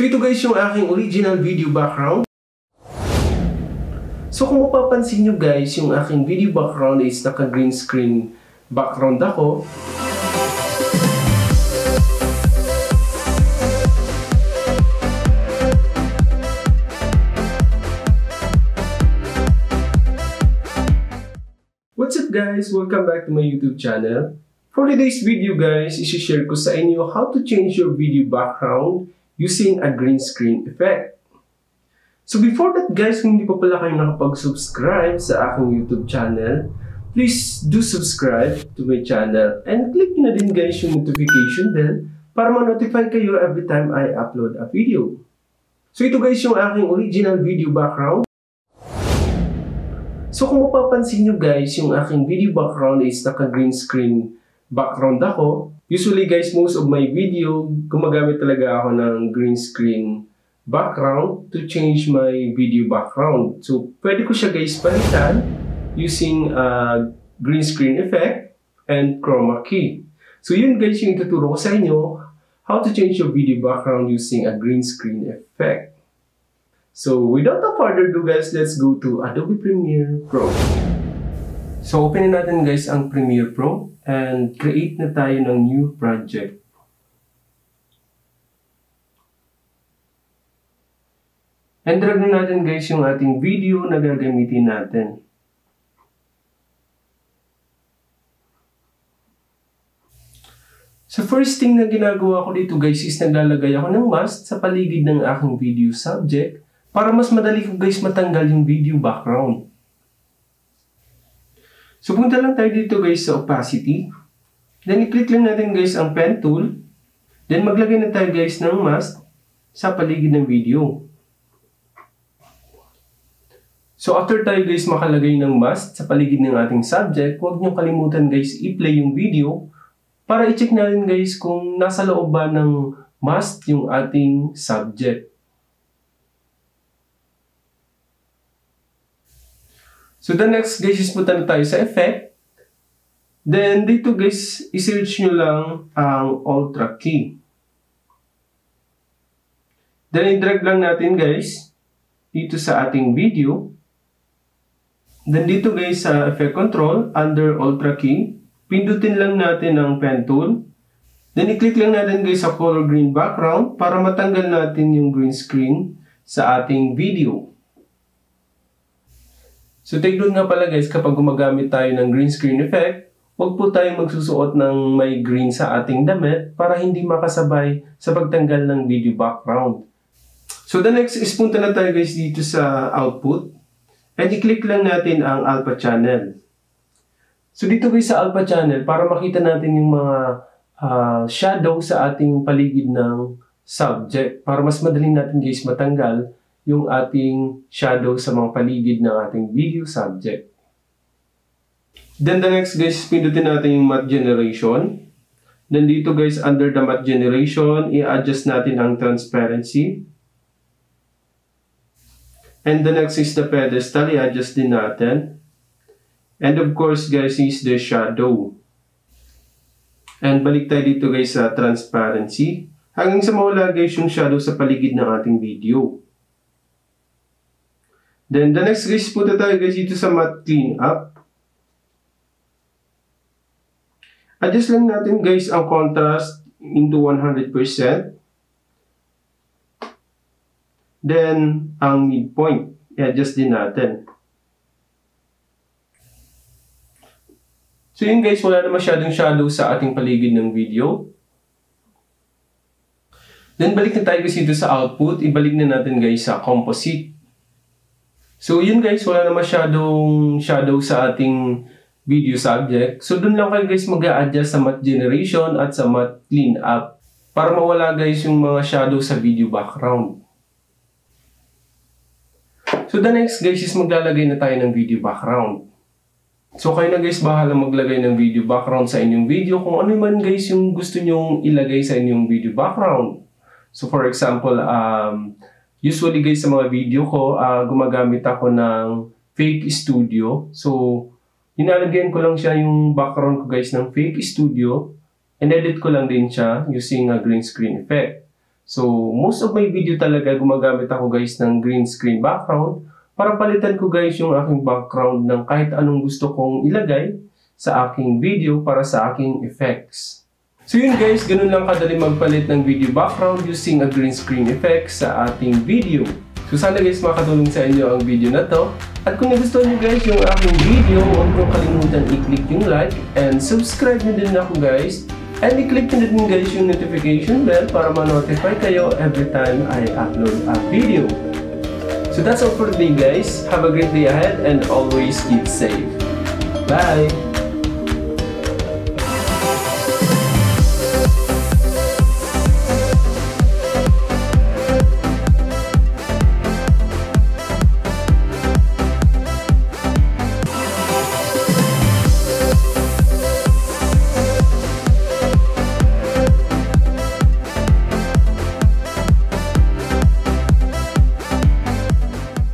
So ito guys yung aking original video background. So kung mapapansin nyo guys, yung aking video background is naka green screen background ako. What's up guys? Welcome back to my YouTube channel. For today's video guys, isi-share ko sa inyo how to change your video background using a green screen effect. So before that guys, kung hindi pa pala kayo nakapag-subscribe sa aking YouTube channel, please do subscribe to my channel and click na din guys yung notification bell para ma-notify kayo every time I upload a video. So ito guys yung aking original video background. So kung mapapansin nyo guys, yung aking video background is naka green screen background ako. Usually guys, most of my video, gumagamit talaga ako ng green screen background to change my video background. So pwede ko siya guys palitan using green screen effect and chroma key. So yun guys yung tuturo ko sa inyo, how to change your video background using a green screen effect. So without further ado guys, let's go to Adobe Premiere Pro. So openin natin guys ang Premiere Pro. And create na tayo ng new project. And drag na natin guys yung ating video na gagamitin natin. So first thing na ginagawa ko dito guys is naglalagay ako ng mask sa paligid ng aking video subject para mas madali ko guys matanggal yung video background. So, punta lang tayo dito guys sa opacity. Then, i-click lang natin guys ang pen tool. Then, maglagay na tayo guys ng mask sa paligid ng video. So, after tayo guys makalagay ng mask sa paligid ng ating subject, huwag nyo kalimutan guys i-play yung video para i-check natin guys kung nasa loob ba ng mask yung ating subject. So, the next guys is punta na tayo sa effect. Then, dito guys, isearch nyo lang ang ultra key. Then, i-drag lang natin guys dito sa ating video. Then, dito guys sa effect control, under ultra key, pindutin lang natin ang pen tool. Then, i-click lang natin guys sa color green background para matanggal natin yung green screen sa ating video. So take note nga pala guys, kapag gumagamit tayo ng green screen effect, huwag po tayo magsusuot ng may green sa ating damit para hindi makasabay sa pagtanggal ng video background. So the next is punta na tayo guys dito sa output. And i-click lang natin ang alpha channel. So dito guys sa alpha channel, para makita natin yung mga shadow sa ating paligid ng subject. Para mas madaling natin guys matanggal yung ating shadow sa mga paligid ng ating video subject. Then the next guys, pindutin natin yung matte generation. Then dito guys, under the matte generation, i-adjust natin ang transparency. And the next is the pedestal, i-adjust din natin. And of course guys, is the shadow. And balik tayo dito guys sa transparency. Hanggang sa mawala guys yung shadow sa paligid ng ating video. Then, the next guys, punta tayo guys dito sa matte cleanup. Adjust lang natin guys ang contrast into 100%. Then, ang midpoint. I-adjust din natin. So, yun guys, wala na masyadong shadow sa ating paligid ng video. Then, balik na tayo guys dito sa output. Ibalik na natin guys sa composite. So, yun guys, wala na masyadong shadow sa ating video subject. So, dun lang kayo guys mag-a-adjust sa matte generation at sa matte cleanup para mawala guys yung mga shadow sa video background. So, the next guys is maglalagay na tayo ng video background. So, kayo na guys bahala maglagay ng video background sa inyong video kung ano man guys yung gusto nyong ilagay sa inyong video background. So, for example, usually guys sa mga video ko, gumagamit ako ng fake studio. So, inalagyan ko lang siya yung background ko guys ng fake studio. And edit ko lang din siya using a green screen effect. So, most of my video talaga gumagamit ako guys ng green screen background para palitan ko guys yung aking background ng kahit anong gusto kong ilagay sa aking video para sa aking effects. So yun guys, ganun lang kadali magpalit ng video background using a green screen effect sa ating video. So sana guys makatulong sa inyo ang video na to. At kung nagustuhan nyo guys yung aking video, huwag nyo kalimutan i-click yung like and subscribe nyo din ako guys. And i-click nyo din guys yung notification bell para ma-notify kayo every time I upload a video. So that's all for today guys. Have a great day ahead and always keep safe. Bye!